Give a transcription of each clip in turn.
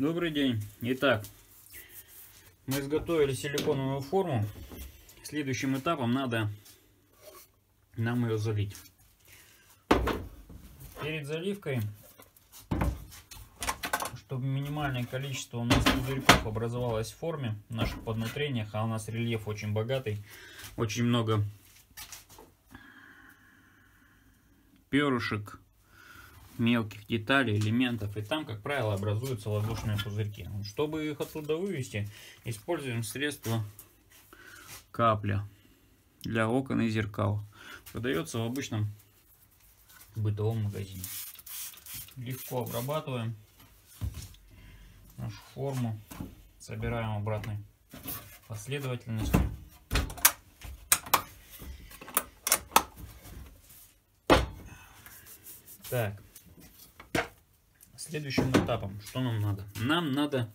Добрый день. Итак, мы изготовили силиконовую форму. Следующим этапом надо нам ее залить. Перед заливкой, чтобы минимальное количество у нас пузырьков образовалось в форме, в наших поднутрениях, а у нас рельеф очень богатый, очень много перышек, мелких деталей, элементов, и там, как правило, образуются воздушные пузырьки. Чтобы их оттуда вывести, используем средство капля для окон и зеркал. Продается в обычном бытовом магазине. Легко обрабатываем нашу форму, собираем обратной последовательностью. Так, следующим этапом, что нам надо? Нам надо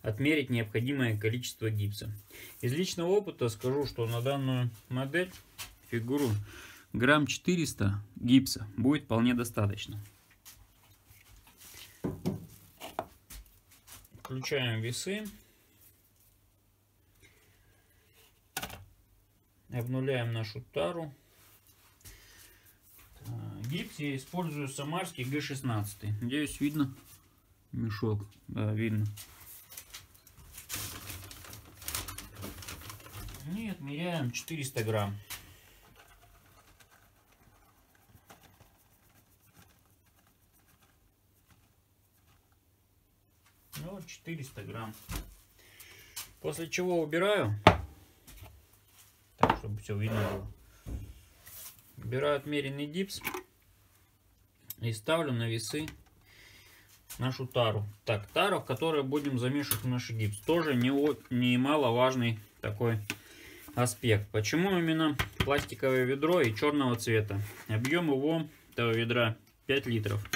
отмерить необходимое количество гипса. Из личного опыта скажу, что на данную модель, фигуру, грамм 400 гипса будет вполне достаточно. Включаем весы, обнуляем нашу тару. Гипс я использую самарский G16. Надеюсь, видно мешок. Да, видно. И отмеряем 400 грамм. Ну, 400 грамм. После чего убираю. Так, чтобы все видно было. Убираю отмеренный гипс. И ставлю на весы нашу тару. Так, тару, в которой будем замешивать наш гипс. Тоже немаловажный такой аспект. Почему именно пластиковое ведро и черного цвета? Объем его, этого ведра, 5 литров.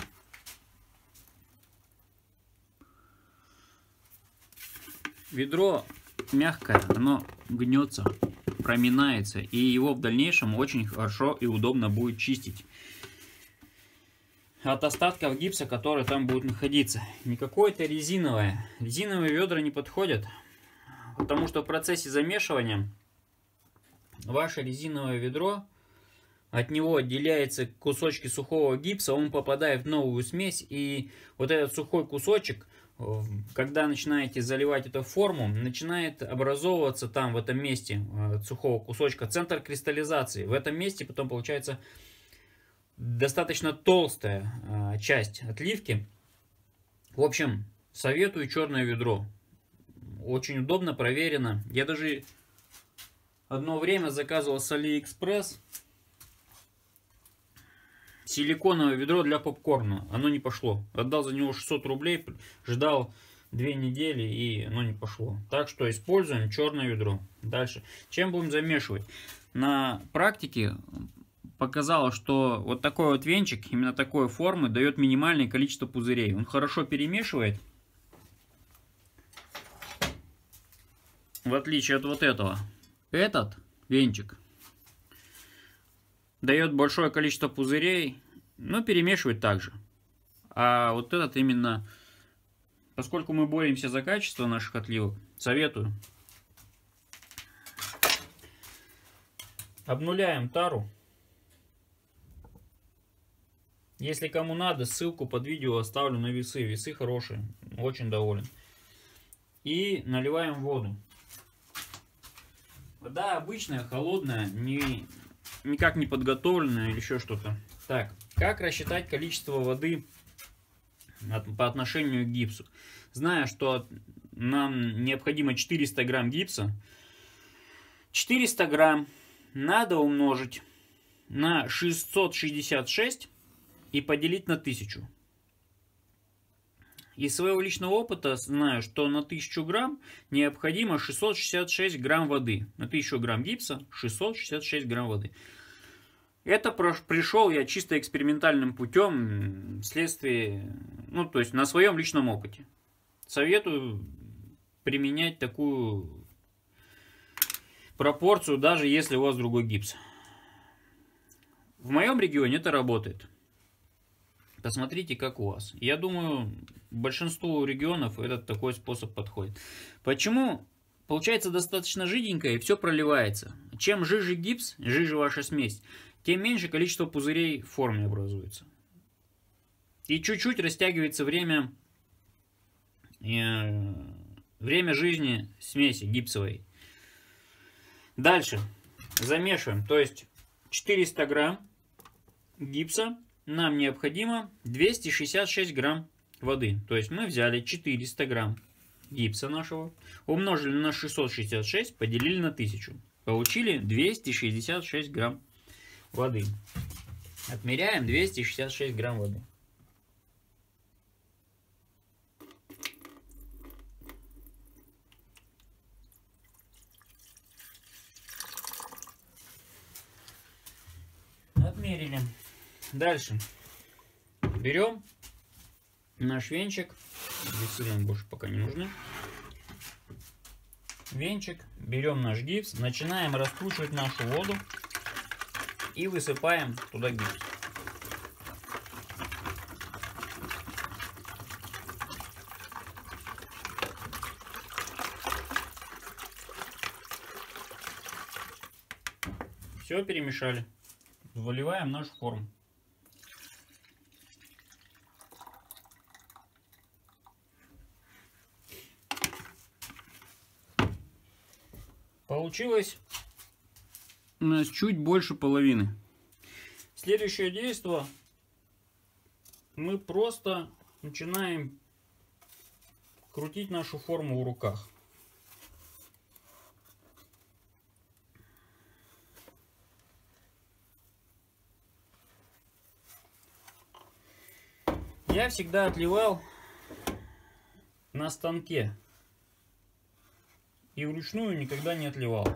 Ведро мягкое, оно гнется, проминается. И его в дальнейшем очень хорошо и удобно будет чистить от остатков гипса, который там будет находиться. Не какое-то резиновое. Резиновые ведра не подходят, потому что в процессе замешивания ваше резиновое ведро, от него отделяются кусочки сухого гипса, он попадает в новую смесь, и вот этот сухой кусочек, когда начинаете заливать эту форму, начинает образовываться там, в этом месте, от сухого кусочка, центр кристаллизации. В этом месте потом получается достаточно толстая часть отливки. В общем, советую черное ведро. Очень удобно, проверено. Я даже одно время заказывал с Алиэкспресс силиконовое ведро для попкорна. Оно не пошло. Отдал за него 600 рублей, ждал 2 недели и оно не пошло. Так что используем черное ведро. Дальше. Чем будем замешивать? На практике показало, что вот такой вот венчик, именно такой формы, дает минимальное количество пузырей. Он хорошо перемешивает, в отличие от вот этого. Этот венчик дает большое количество пузырей, но перемешивает также. А вот этот именно, поскольку мы боремся за качество наших отливок, советую. Обнуляем тару. Если кому надо, ссылку под видео оставлю на весы. Весы хорошие, очень доволен. И наливаем воду. Вода обычная, холодная, никак не подготовленная или еще что-то. Так, как рассчитать количество воды по отношению к гипсу? Зная, что нам необходимо 400 грамм гипса, 400 грамм надо умножить на 666 и поделить на 1000. Из своего личного опыта знаю, что на 1000 грамм необходимо 666 грамм воды. На 1000 грамм гипса 666 грамм воды. Это пришел я чисто экспериментальным путем, вследствие, то есть на своем личном опыте. Советую применять такую пропорцию, даже если у вас другой гипс. В моем регионе это работает. Посмотрите, как у вас. Я думаю, большинству регионов этот такой способ подходит. Почему? Получается достаточно жиденько, и все проливается. Чем жиже гипс, жиже ваша смесь, тем меньше количество пузырей в форме образуется. И чуть-чуть растягивается время жизни смеси гипсовой. Дальше замешиваем. То есть 400 грамм гипса нам необходимо 266 грамм воды. То есть мы взяли 400 грамм гипса нашего, умножили на 666, поделили на 1000. Получили 266 грамм воды. Отмеряем 266 грамм воды. Отмерили. Дальше берем наш венчик. Здесь нам больше пока не нужны. Венчик, берем наш гипс, начинаем раскручивать нашу воду и высыпаем туда гипс. Все перемешали. Выливаем нашу форму. Получилось у нас чуть больше половины. Следующее действие. Мы просто начинаем крутить нашу форму в руках. Я всегда отливал на станке. И вручную никогда не отливал.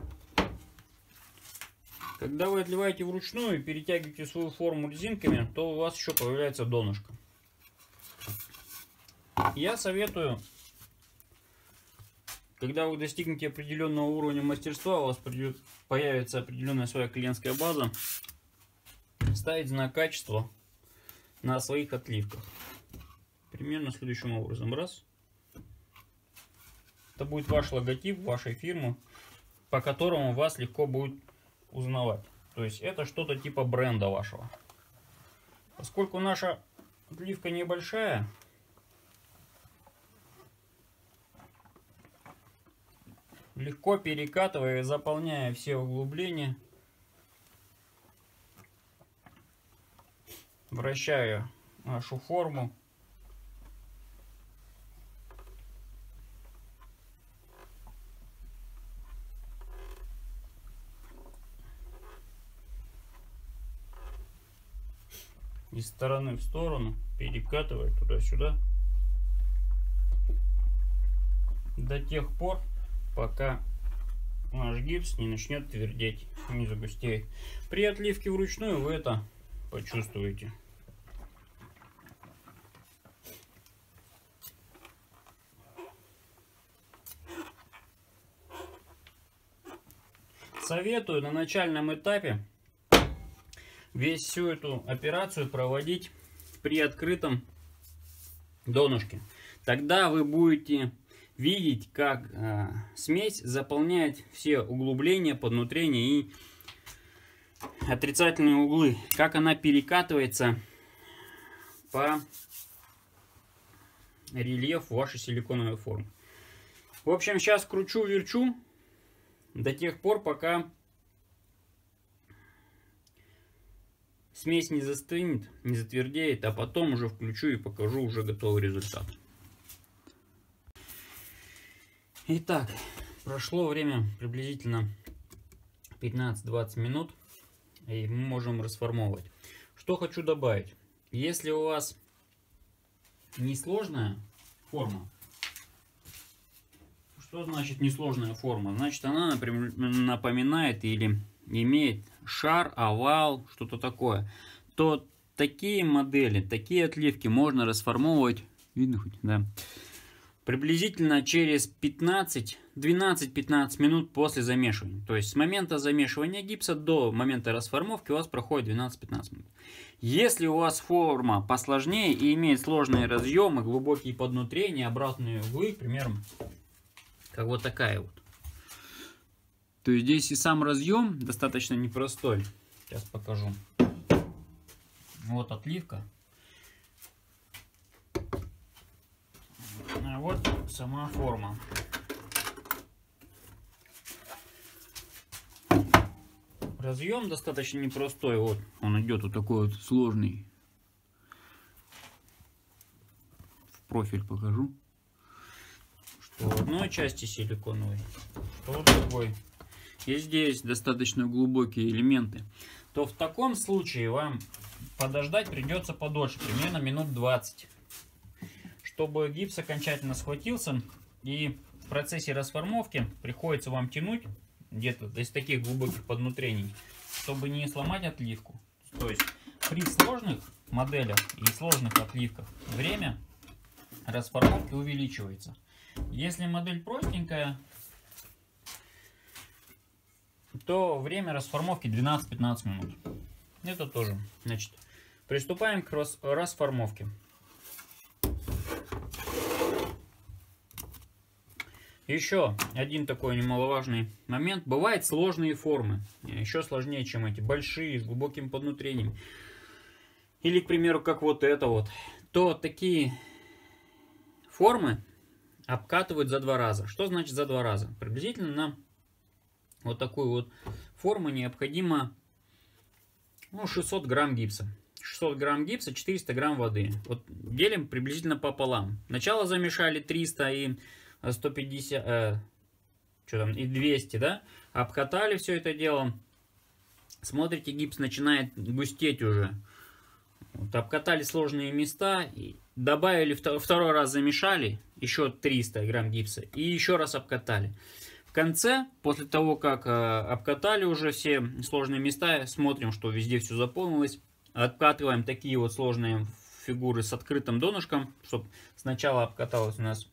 Когда вы отливаете вручную и перетягиваете свою форму резинками, то у вас еще появляется донышко. Я советую, когда вы достигнете определенного уровня мастерства, у вас появится определенная своя клиентская база, ставить знак качества на своих отливках. Примерно следующим образом. Раз. Это будет ваш логотип вашей фирмы, по которому вас легко будет узнавать. То есть это что-то типа бренда вашего. Поскольку наша отливка небольшая, легко перекатывая, заполняя все углубления, вращаю нашу форму. Из стороны в сторону, перекатывая туда-сюда. До тех пор, пока наш гипс не начнет твердеть, не загустеет. При отливке вручную вы это почувствуете. Советую на начальном этапе всю эту операцию проводить при открытом донышке. Тогда вы будете видеть, как смесь заполняет все углубления, поднутрения и отрицательные углы. Как она перекатывается по рельефу вашей силиконовой формы. В общем, сейчас кручу-верчу до тех пор, пока смесь не застынет, не затвердеет, а потом уже включу и покажу уже готовый результат. Итак, прошло время приблизительно 15-20 минут, и мы можем расформовывать. Что хочу добавить. Если у вас несложная форма, что значит несложная форма? Значит, она, например, напоминает или имеет шар, овал, что-то такое, то такие модели, такие отливки можно расформовывать, видно хоть, да, приблизительно через 12-15 минут после замешивания. То есть с момента замешивания гипса до момента расформовки у вас проходит 12-15 минут. Если у вас форма посложнее и имеет сложные разъемы, глубокие поднутрения, обратные углы, примерно как вот такая вот, то здесь и сам разъем достаточно непростой. Сейчас покажу. Вот отливка. А вот сама форма. Разъем достаточно непростой. Вот он идет вот такой вот сложный. В профиль покажу. Что в одной части силиконовой, что в другой. И здесь достаточно глубокие элементы. То в таком случае вам подождать придется подольше, примерно минут 20. Чтобы гипс окончательно схватился, и в процессе расформовки приходится вам тянуть где-то из таких глубоких поднутрений, чтобы не сломать отливку. То есть при сложных моделях и сложных отливках время расформовки увеличивается. Если модель простенькая, то время расформовки 12-15 минут. Это тоже. Значит, приступаем к расформовке. Еще один такой немаловажный момент. Бывают сложные формы. Еще сложнее, чем эти. Большие, с глубоким поднутрением. Или, к примеру, как вот это вот. То такие формы обкатывают за 2 раза. Что значит за 2 раза? Приблизительно нам вот такую вот форму необходимо 600 грамм гипса. 600 грамм гипса, 400 грамм воды. Вот делим приблизительно пополам. Начало замешали 300 и 150, что там, и 200, да? Обкатали все это дело. Смотрите, гипс начинает густеть уже. Вот, обкатали сложные места, и добавили, второй раз замешали, еще 300 грамм гипса и еще раз обкатали. В конце, после того, как обкатали уже все сложные места, смотрим, что везде все заполнилось. Откатываем такие вот сложные фигуры с открытым донышком, чтобы сначала обкаталось у нас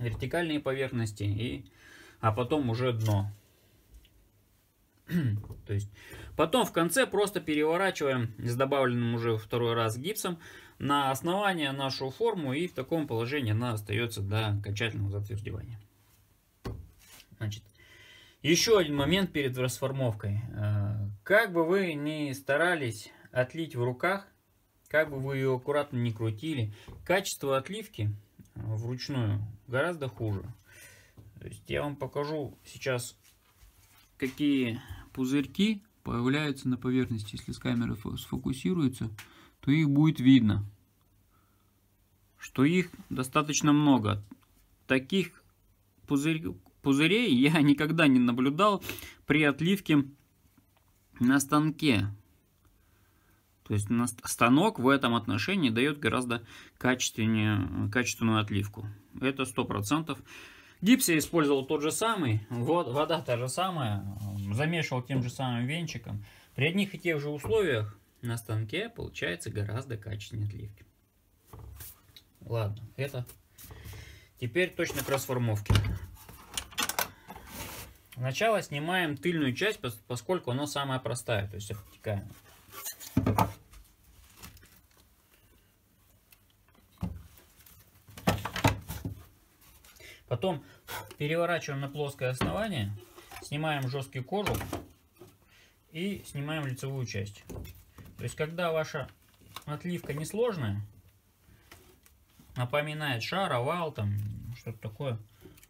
вертикальные поверхности, а потом уже дно. То есть потом в конце просто переворачиваем с добавленным уже второй раз гипсом на основание нашу форму, и в таком положении она остается до окончательного затвердевания. Значит, еще один момент перед расформовкой. Как бы вы ни старались отлить в руках, как бы вы ее аккуратно не крутили, качество отливки вручную гораздо хуже. То есть я вам покажу сейчас, какие пузырьки появляются на поверхности. Если с камеры сфокусируется, то их будет видно, что их достаточно много. Таких пузырей я никогда не наблюдал при отливке на станке. То есть станок в этом отношении дает гораздо качественную отливку. Это 100%. Гипс я использовал тот же самый. Вот, вода та же самая. Замешивал тем же самым венчиком. При одних и тех же условиях на станке получается гораздо качественнее отливки. Ладно, это теперь точно к расформовке. Сначала снимаем тыльную часть, поскольку она самая простая. То есть обтекаемая. Потом переворачиваем на плоское основание, снимаем жесткий кожух и снимаем лицевую часть. То есть, когда ваша отливка несложная, напоминает шар, овал, там что-то такое,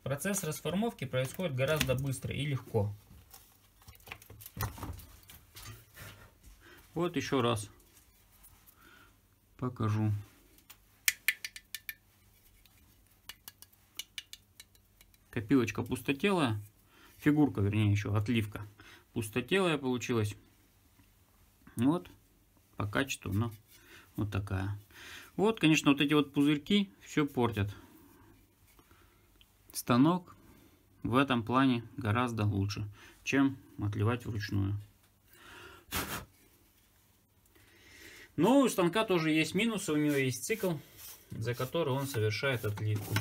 процесс расформовки происходит гораздо быстро и легко. Вот еще раз покажу. Копилочка пустотелая, фигурка, вернее, еще отливка пустотелая получилась. Вот по качеству, но вот такая. Вот, конечно, вот эти вот пузырьки все портят. Станок в этом плане гораздо лучше, чем отливать вручную. Но у станка тоже есть минусы, у него есть цикл. за который он совершает отливку.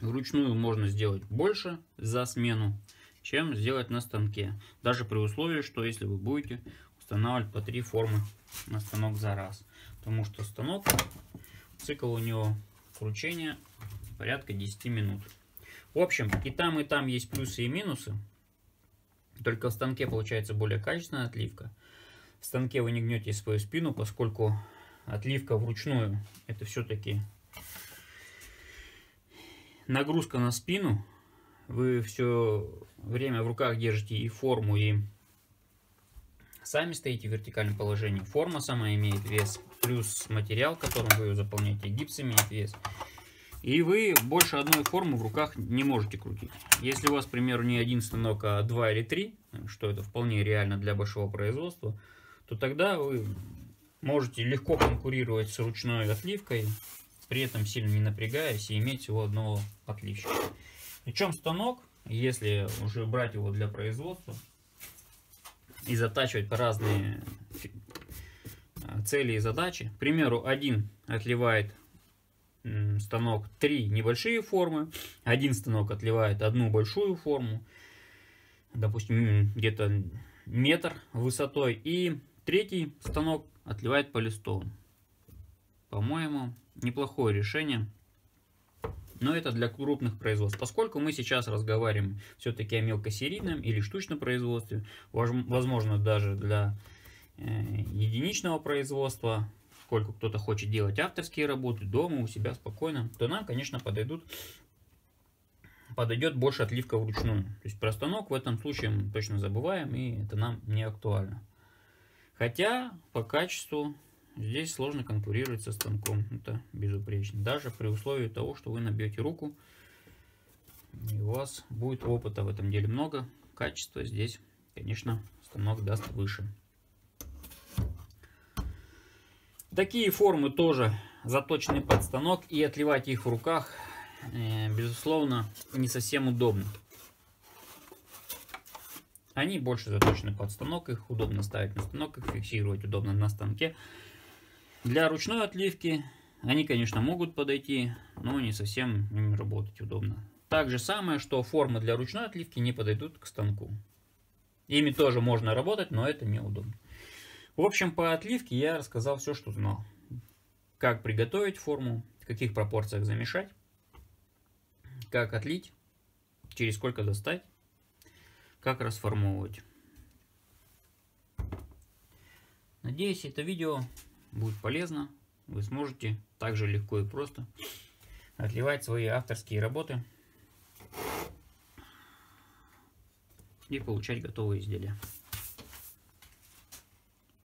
Вручную можно сделать больше за смену, чем сделать на станке. Даже при условии, что если вы будете устанавливать по 3 формы на станок за раз. Потому что станок, цикл у него кручения порядка 10 минут. В общем, и там есть плюсы и минусы. Только в станке получается более качественная отливка. В станке вы не гнете свою спину, поскольку отливка вручную — это все-таки нагрузка на спину. Вы все время в руках держите и форму, и сами стоите в вертикальном положении. Форма сама имеет вес, плюс материал, которым вы ее заполняете, гипс имеет вес. И вы больше одной формы в руках не можете крутить. Если у вас, к примеру, не один станок, а 2 или 3, что это вполне реально для большого производства, то тогда вы можете легко конкурировать с ручной отливкой, при этом сильно не напрягаясь, и иметь всего одного отливщика. Причем станок, если уже брать его для производства и затачивать по разные цели и задачи, к примеру, один отливает станок 3 небольшие формы, один станок отливает 1 большую форму, допустим, где-то метр высотой, и третий станок отливает полистовым. По-моему, неплохое решение, но это для крупных производств. Поскольку мы сейчас разговариваем все-таки о мелкосерийном или штучном производстве, возможно, даже для единичного производства, поскольку кто-то хочет делать авторские работы дома, у себя спокойно, то нам, конечно, подойдет больше отливка вручную. То есть про станок в этом случае мы точно забываем, и это нам не актуально. Хотя по качеству здесь сложно конкурировать со станком. Это безупречно. Даже при условии того, что вы набьете руку, и у вас будет опыта в этом деле много. Качество здесь, конечно, станок даст выше. Такие формы тоже заточены под станок, и отливать их в руках, безусловно, не совсем удобно. Они больше заточены под станок, их удобно ставить на станок, их фиксировать удобно на станке. Для ручной отливки они, конечно, могут подойти, но не совсем им работать удобно. Так же самое, что формы для ручной отливки не подойдут к станку. Ими тоже можно работать, но это неудобно. В общем, по отливке я рассказал все, что знал. Как приготовить форму, в каких пропорциях замешать, как отлить, через сколько достать, как расформовывать. Надеюсь, это видео будет полезно. Вы сможете также легко и просто отливать свои авторские работы и получать готовые изделия.